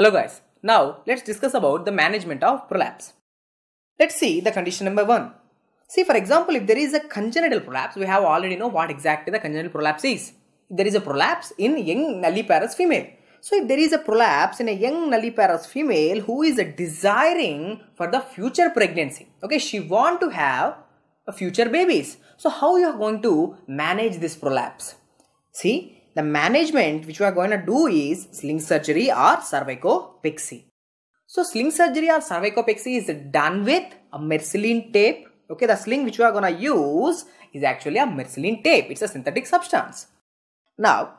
Hello guys, now let's discuss about the management of prolapse. Let's see the condition number 1. See, for example, if there is a congenital prolapse, we have already know what exactly the congenital prolapse is. There is a prolapse in young nulliparous female. So if there is a prolapse in a young nulliparous female who is desiring for the future pregnancy, okay, she want to have a future babies. So how you are going to manage this prolapse? See, the management which we are going to do is sling surgery or cervicopexy. So sling surgery or cervicopexy is done with a Mercelline tape. Okay, the sling which we are going to use is actually a Mercelline tape. It's a synthetic substance. Now,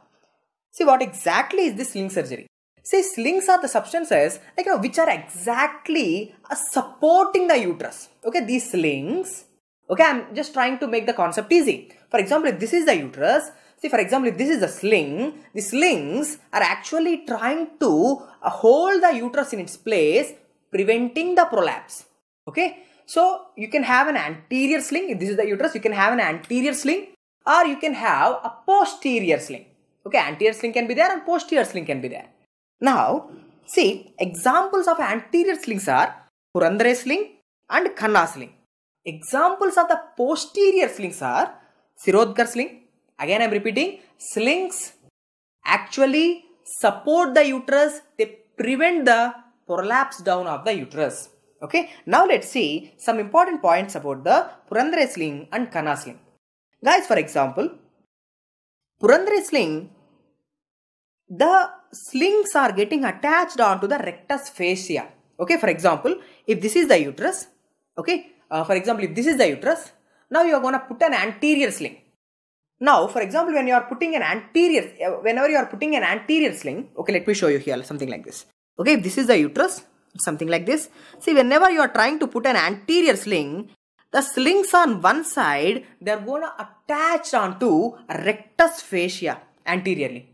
see what exactly is this sling surgery. See, slings are the substances like, which are exactly supporting the uterus. Okay, these slings. Okay, I'm just trying to make the concept easy. For example, if this is the uterus, see, for example, if this is the sling, the slings are actually trying to hold the uterus in its place, preventing the prolapse. Okay, so you can have an anterior sling. If this is the uterus, you can have an anterior sling or you can have a posterior sling. Okay, anterior sling can be there and posterior sling can be there. Now, see, examples of anterior slings are Purandare sling and Khanna sling. Examples of the posterior slings are Shirodkar sling. Again, I am repeating, slings actually support the uterus, they prevent the prolapse down of the uterus. Okay, now let's see some important points about the Purandare sling and Khanna sling. Guys, for example, Purandare sling, the slings are getting attached onto the rectus fascia. Okay, for example, if this is the uterus, okay, now you are going to put an anterior sling. Now, for example, when you are putting an anterior, whenever you are putting an anterior sling, okay, let me show you here, something like this. Okay, if this is the uterus, it's something like this. See, whenever you are trying to put an anterior sling, the slings on one side, they are going to attach onto rectus fascia anteriorly.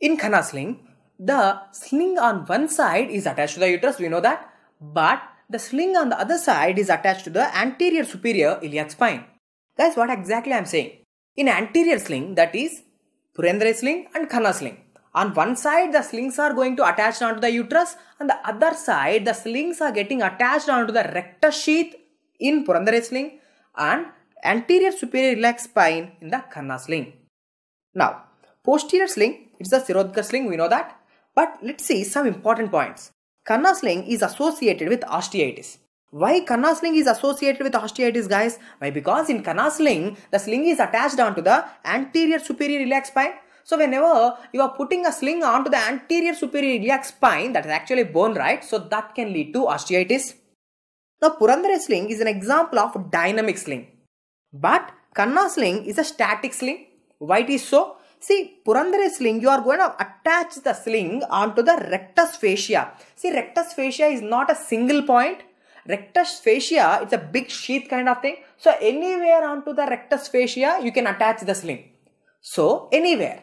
In Khanna sling, the sling on one side is attached to the uterus, we know that, but the sling on the other side is attached to the anterior superior iliac spine. Guys, what exactly I am saying? In anterior sling, that is Purandare sling and Khanna sling, on one side the slings are going to attach onto the uterus, on the other side the slings are getting attached onto the rectus sheath in Purandare sling and anterior superior iliac spine in the Khanna sling. Now, posterior sling, it's the Shirodkar sling, we know that. But let's see some important points. Khanna sling is associated with osteitis. Why Khanna sling is associated with osteitis, guys? Why? Because in Khanna sling, the sling is attached onto the anterior superior iliac spine. So whenever you are putting a sling onto the anterior superior iliac spine, that is actually bone, right? So that can lead to osteitis. Now, Purandare sling is an example of dynamic sling. But Khanna sling is a static sling. Why it is so? See, Purandare sling, you are going to attach the sling onto the rectus fascia. See, rectus fascia is not a single point. Rectus fascia, it's a big sheath kind of thing. So anywhere onto the rectus fascia, you can attach the sling. So anywhere.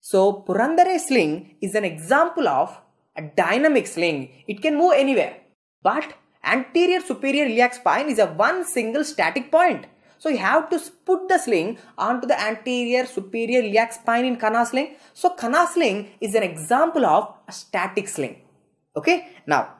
So Purandare sling is an example of a dynamic sling. It can move anywhere. But anterior superior iliac spine is a one single static point. So you have to put the sling onto the anterior superior iliac spine in Khanna sling. So Khanna sling is an example of a static sling. Okay. Now,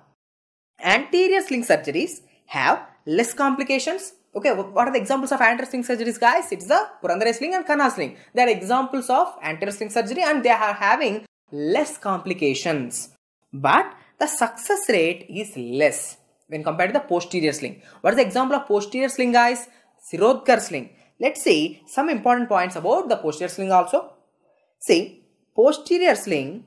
anterior sling surgeries have less complications. Okay, what are the examples of anterior sling surgeries, guys? It's the Purandare sling and Khanna sling. They are examples of anterior sling surgery and they are having less complications. But the success rate is less when compared to the posterior sling. What is the example of posterior sling, guys? Shirodkar sling. Let's see some important points about the posterior sling also. See, posterior sling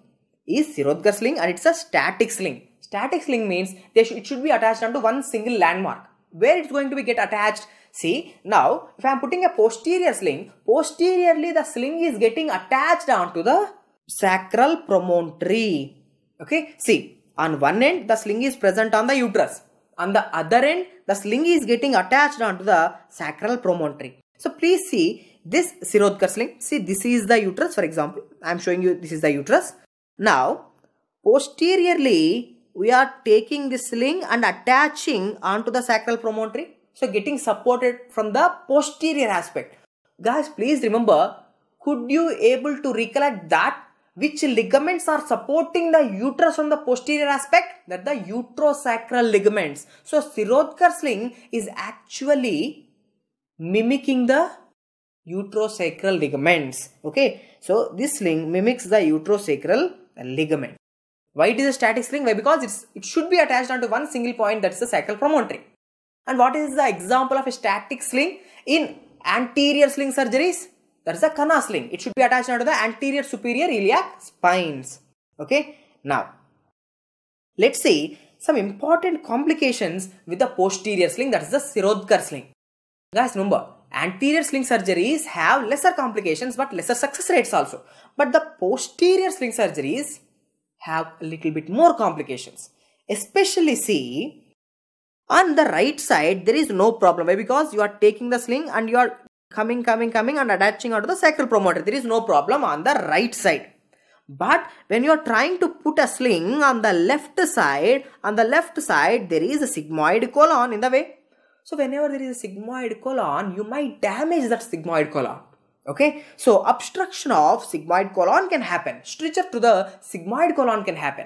is Shirodkar sling and it's a static sling. Static sling means it should be attached onto one single landmark. Where it's going to be get attached? See, now if I am putting a posterior sling, posteriorly the sling is getting attached onto the sacral promontory. Okay, see, on one end the sling is present on the uterus. On the other end, the sling is getting attached onto the sacral promontory. So please see this Shirodkar sling. See, this is the uterus, for example. I am showing you this is the uterus. Now, posteriorly, we are taking this sling and attaching onto the sacral promontory. So getting supported from the posterior aspect. Guys, please remember, could you able to recollect that which ligaments are supporting the uterus on the posterior aspect? That the uterosacral ligaments. So Shirodkar sling is actually mimicking the uterosacral ligaments. Okay, so this sling mimics the uterosacral ligament. Why it is a static sling? Why? Because it should be attached onto one single point, that is the sacral promontory. And what is the example of a static sling in anterior sling surgeries? That is the Khanna sling. It should be attached onto the anterior superior iliac spines. Okay, now let's see some important complications with the posterior sling, that is the Shirodkar sling. Guys, remember, anterior sling surgeries have lesser complications but lesser success rates also. But the posterior sling surgeries have a little bit more complications. Especially see, on the right side there is no problem. Why? Because you are taking the sling and you are coming and attaching onto the sacral promoter. There is no problem on the right side. But when you are trying to put a sling on the left side, there is a sigmoid colon in the way. So whenever there is a sigmoid colon, you might damage that sigmoid colon. Okay, so obstruction of sigmoid colon can happen. Stricture to the sigmoid colon can happen.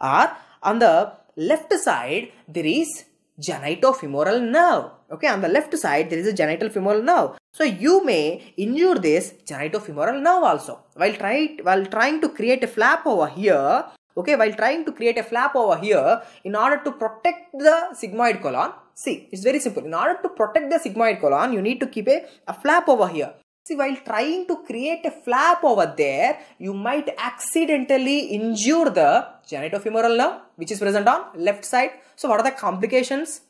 Or on the left side, there is genitofemoral nerve. Okay, on the left side, there is a genital femoral nerve. So you may injure this genitofemoral nerve also. While trying to create a flap over here, in order to protect the sigmoid colon. See, it's very simple. In order to protect the sigmoid colon, you need to keep a flap over here. See, while trying to create a flap over there, you might accidentally injure the genitofemoral nerve, which is present on left side. So what are the complications?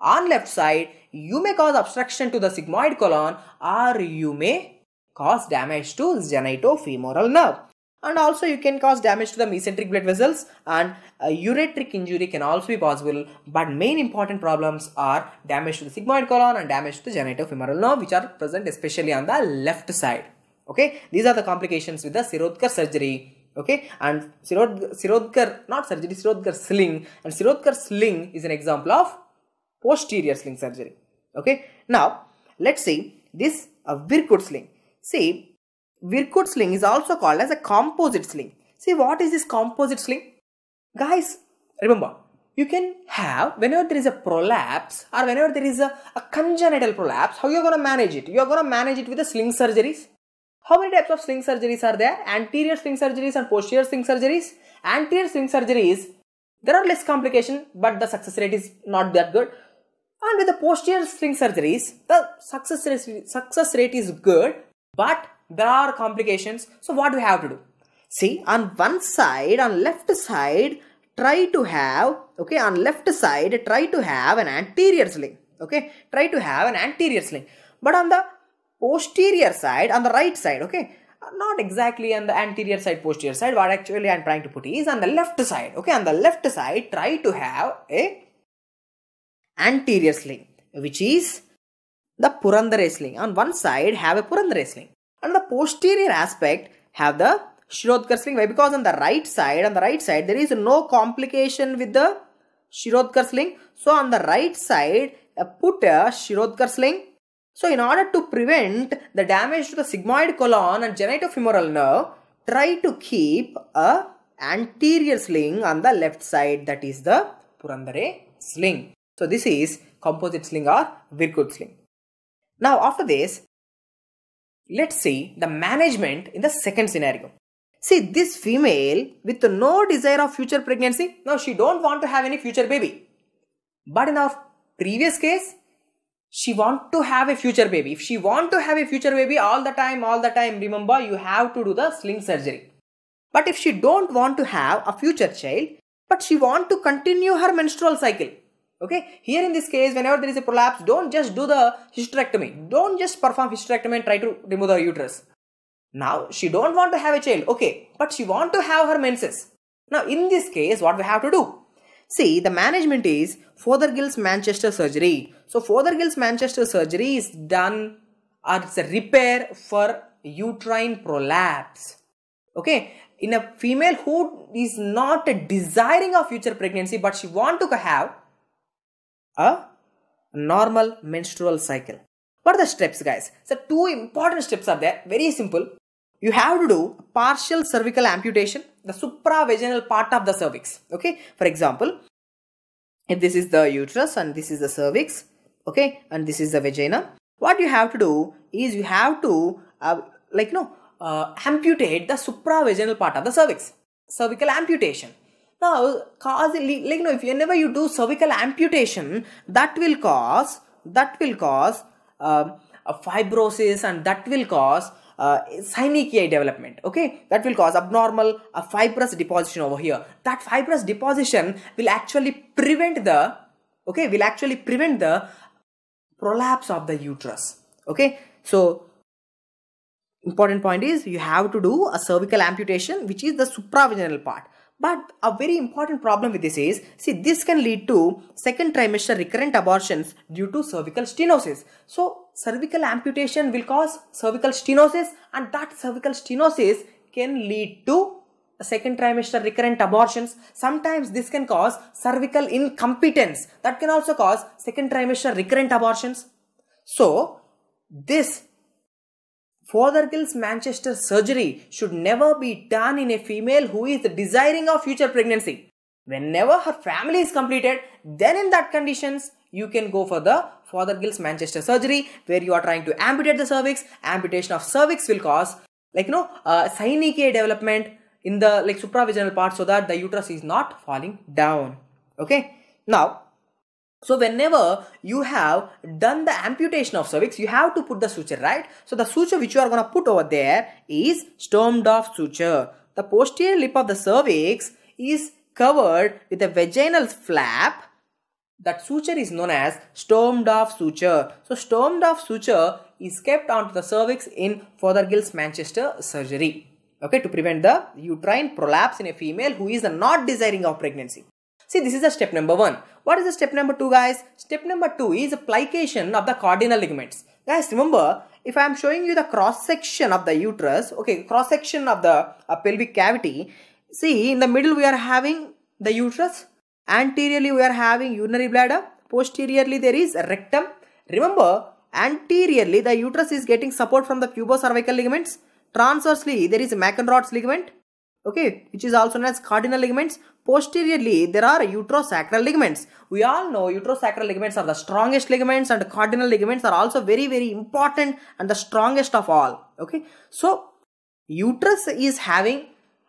On left side, you may cause obstruction to the sigmoid colon, or you may cause damage to genitofemoral nerve. And also you can cause damage to the mesenteric blood vessels, and ureteric injury can also be possible. But main important problems are damage to the sigmoid colon and damage to the genitofemoral nerve, which are present especially on the left side. Okay, these are the complications with the Shirodkar surgery. Okay, and Shirodkar sling, and Shirodkar sling is an example of posterior sling surgery. Okay, now let's see this Virkud sling. See, Virkud sling is also called as a composite sling. See, what is this composite sling? Guys, remember, you can have, whenever there is a prolapse or whenever there is a congenital prolapse, how you are going to manage it? You are going to manage it with the sling surgeries. How many types of sling surgeries are there? Anterior sling surgeries and posterior sling surgeries. Anterior sling surgeries, there are less complications, but the success rate is not that good. And with the posterior sling surgeries, the success rate is good, but there are complications. So what do we have to do? See, on one side, on left side, try to have, okay, on left side, try to have an anterior sling. Okay, try to have an anterior sling. But on the posterior side, on the right side, okay, not exactly on the anterior side, posterior side. What actually I am trying to put is on the left side. Okay, on the left side, try to have a anterior sling, which is the Purandare sling. On one side, have a Purandare sling. And the posterior aspect have the Shirodkar sling. Why? Because on the right side, there is no complication with the Shirodkar sling. So on the right side, put a Shirodkar sling. So in order to prevent the damage to the sigmoid colon and genitofemoral nerve, try to keep a anterior sling on the left side, that is the Purandare sling. So this is composite sling or Virkud sling. Now after this, let's see the management in the second scenario. See, this female with no desire of future pregnancy. Now, she don't want to have any future baby. But in our previous case, she want to have a future baby. If she want to have a future baby all the time, remember, you have to do the sling surgery. But if she don't want to have a future child, but she want to continue her menstrual cycle. Okay, here in this case, whenever there is a prolapse, don't just do the hysterectomy. Don't just perform hysterectomy and try to remove the uterus. Now, she don't want to have a child. Okay, but she want to have her menses. Now, in this case, what we have to do? See, the management is Fothergill's Manchester surgery. So, Fothergill's Manchester surgery is done, or it's a repair for uterine prolapse. Okay, in a female who is not desiring of future pregnancy, but she want to have a normal menstrual cycle. What are the steps, guys? So two important steps are there, very simple. you have to do a partial cervical amputation, the supravaginal part of the cervix. Okay, for example, if this is the uterus and this is the cervix, okay, and this is the vagina, what you have to do is you have to amputate the supravaginal part of the cervix, cervical amputation. Now, whenever you do cervical amputation, that will cause fibrosis, and that will cause synechiae development. Okay, that will cause abnormal fibrous deposition over here. That fibrous deposition will actually prevent the prolapse of the uterus. Okay, so important point is you have to do a cervical amputation, which is the supravaginal part. But a very important problem with this is, see, this can lead to second trimester recurrent abortions due to cervical stenosis. So cervical amputation will cause cervical stenosis, and that cervical stenosis can lead to second trimester recurrent abortions. Sometimes this can cause cervical incompetence, that can also cause second trimester recurrent abortions. So this Fothergill's Manchester surgery should never be done in a female who is desiring of future pregnancy. Whenever her family is completed, then in that conditions, you can go for the Fothergill's Manchester surgery, where you are trying to amputate the cervix. Amputation of cervix will cause synechiae development in the supravaginal part, so that the uterus is not falling down. Okay, now, so whenever you have done the amputation of cervix, you have to put the suture, right? So the suture which you are going to put over there is Sturmdorf suture. The posterior lip of the cervix is covered with a vaginal flap. That suture is known as Sturmdorf suture. So Sturmdorf suture is kept onto the cervix in Fothergill's Manchester surgery, okay, to prevent the uterine prolapse in a female who is not desiring of pregnancy. See, this is the step number 1. What is the step number 2, guys? Step number 2 is application of the cardinal ligaments. Guys, remember, if I am showing you the cross-section of the uterus, okay, cross-section of the pelvic cavity, see, in the middle we are having the uterus, anteriorly we are having urinary bladder, posteriorly there is rectum. Remember, anteriorly the uterus is getting support from the pubocervical ligaments, transversely there is Mackenrodt's ligament, okay, which is also known as cardinal ligaments. Posteriorly, there are uterosacral ligaments. We all know uterosacral ligaments are the strongest ligaments, and cardinal ligaments are also very, very important and the strongest of all. Okay, so uterus is having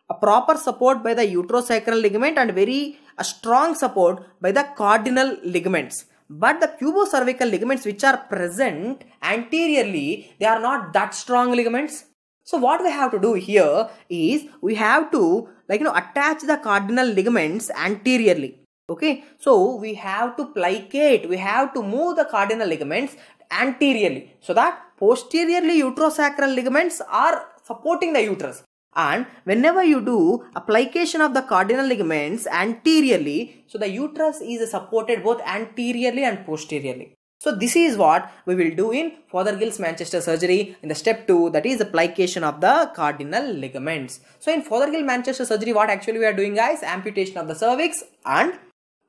a proper support by the uterosacral ligament and very strong support by the cardinal ligaments. But the pubocervical ligaments which are present anteriorly, they are not that strong ligaments. So what we have to do here is we have to attach the cardinal ligaments anteriorly. Okay, so we have to plicate, we have to move the cardinal ligaments anteriorly, so that posteriorly uterosacral ligaments are supporting the uterus. And whenever you do a plication of the cardinal ligaments anteriorly, so the uterus is supported both anteriorly and posteriorly. So this is what we will do in Fothergill's Manchester surgery in the step 2, that is the plication of the cardinal ligaments. So in Fothergill's Manchester surgery, what actually we are doing, guys? Amputation of the cervix and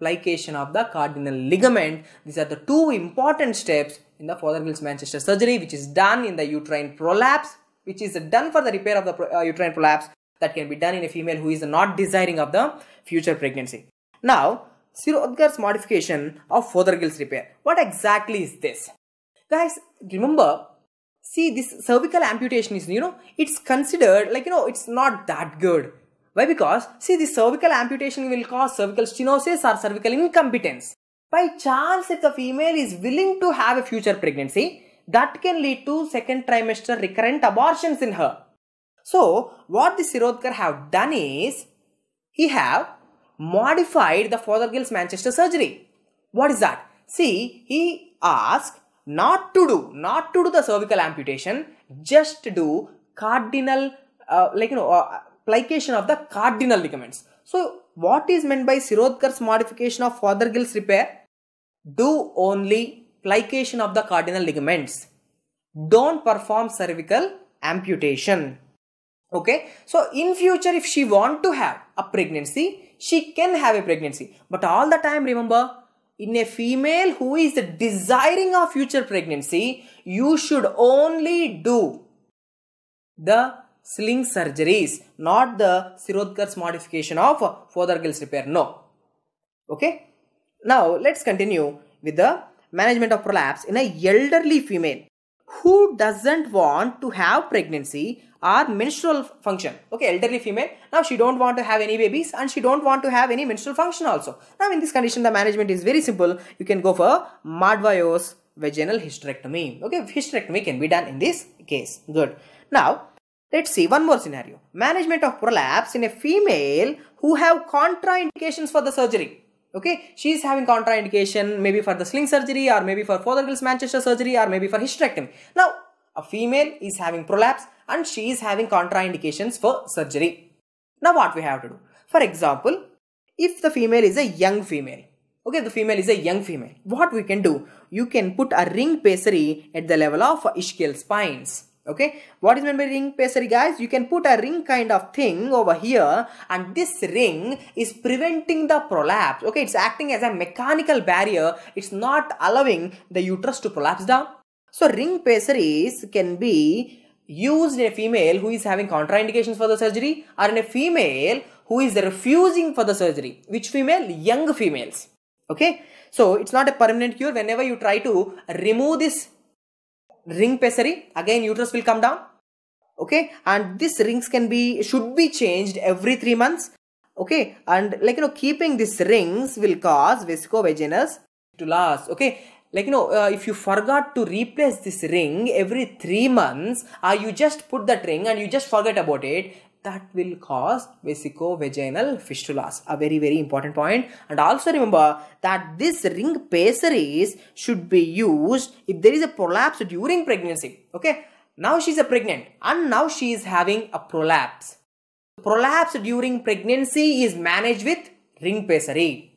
plication of the cardinal ligament. These are the two important steps in the Fothergill's Manchester surgery, which is done in the uterine prolapse, which is done for the repair of the uterine prolapse, that can be done in a female who is not desiring of the future pregnancy. Now, Shirodkar's modification of Fothergill's repair. What exactly is this? Guys, remember, see, this cervical amputation is, it's considered it's not that good. Why? Because, see, the cervical amputation will cause cervical stenosis or cervical incompetence. By chance, if the female is willing to have a future pregnancy, that can lead to second trimester recurrent abortions in her. So, what the Shirodkar have done is, he have modified the Fothergill's Manchester surgery. What is that? See, he asked not to do the cervical amputation, just to do cardinal, plication of the cardinal ligaments. So, what is meant by Shirodkar's modification of Fothergill's repair? Do only plication of the cardinal ligaments. Don't perform cervical amputation. Okay, so in future, if she want to have a pregnancy, she can have a pregnancy. But all the time, remember, in a female who is desiring of future pregnancy, you should only do the sling surgeries, not the Shirodkar's modification of Fothergill's repair. No. Okay. Now let's continue with the management of prolapse in an elderly female who doesn't want to have pregnancy or menstrual function. Okay, elderly female. Now she don't want to have any babies and she don't want to have any menstrual function also. Now in this condition, the management is very simple. You can go for Madhvayo's vaginal hysterectomy. Okay, hysterectomy can be done in this case. Good. Now let's see one more scenario. Management of prolapse in a female who have contraindications for the surgery. Okay, she is having contraindication maybe for the sling surgery or maybe for Fothergill's Manchester surgery or maybe for hysterectomy. Now, a female is having prolapse and she is having contraindications for surgery. Now, what we have to do? For example, if the female is a young female, okay, the female is a young female, what we can do? You can put a ring pessary at the level of ischial spines. Okay, what is meant by ring pessary, guys? You can put a ring kind of thing over here, and this ring is preventing the prolapse. Okay, it's acting as a mechanical barrier. It's not allowing the uterus to prolapse down. So ring pessaries can be used in a female who is having contraindications for the surgery or in a female who is refusing for the surgery. Which female? Young females. Okay, so it's not a permanent cure. Whenever you try to remove this ring pessary, again uterus will come down. Okay, and these rings should be changed every 3 months. Okay, and keeping these rings will cause vescovaginous tulas. Okay, if you forgot to replace this ring every 3 months, or you just put that ring and you just forget about it, that will cause vesicovaginal fistulas. A very, very important point. And also remember that this ring pessaries should be used if there is a prolapse during pregnancy. Okay. Now she is pregnant and now she is having a prolapse. Prolapse during pregnancy is managed with ring pessary.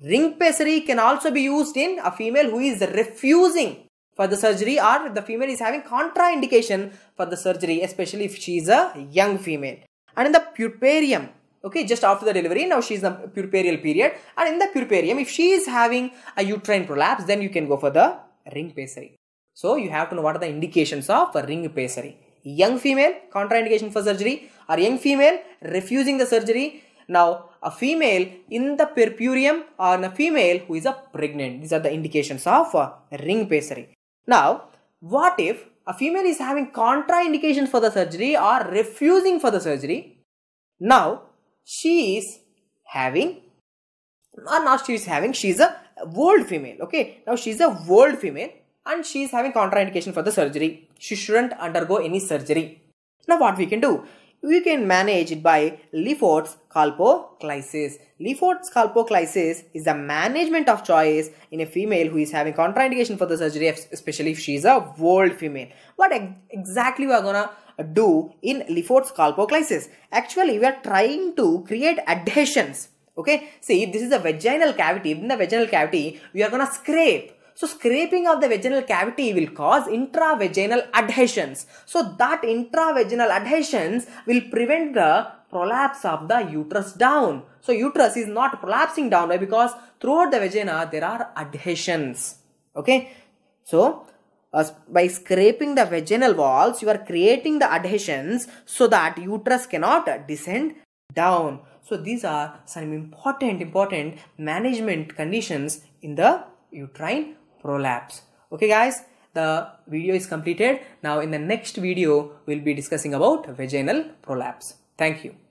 Ring pessary can also be used in a female who is refusing for the surgery or the female is having contraindication for the surgery, especially if she is a young female. And in the purparium, okay, just after the delivery, now she is in the puerperial period, and in the puerperium, if she is having a uterine prolapse, then you can go for the ring pessary. So you have to know what are the indications of a ring pessary. Young female, contraindication for surgery, or young female refusing the surgery. Now a female in the puerperium or a female who is pregnant. These are the indications of a ring pessary. Now, what if a female is having contraindications for the surgery or refusing for the surgery? Now, she's a old female, okay? Now, she's a old female and she's having contraindication for the surgery. She shouldn't undergo any surgery. Now, what we can do? We can manage it by Le Fort's calpoclysis. Le Fort's calpoclysis is the management of choice in a female who is having contraindication for the surgery, especially if she is a old female. What exactly we are gonna do in Le Fort's calpoclysis? Actually, we are trying to create adhesions. Okay, see, if this is a vaginal cavity, in the vaginal cavity, we are gonna scrape. So scraping of the vaginal cavity will cause intravaginal adhesions. So that intravaginal adhesions will prevent the prolapse of the uterus down. So uterus is not prolapsing down because throughout the vagina there are adhesions. Okay. So by scraping the vaginal walls, you are creating the adhesions so that uterus cannot descend down. So these are some important management conditions in the uterine prolapse. Okay guys, the video is completed. Now in the next video, we'll be discussing about vaginal prolapse. Thank you.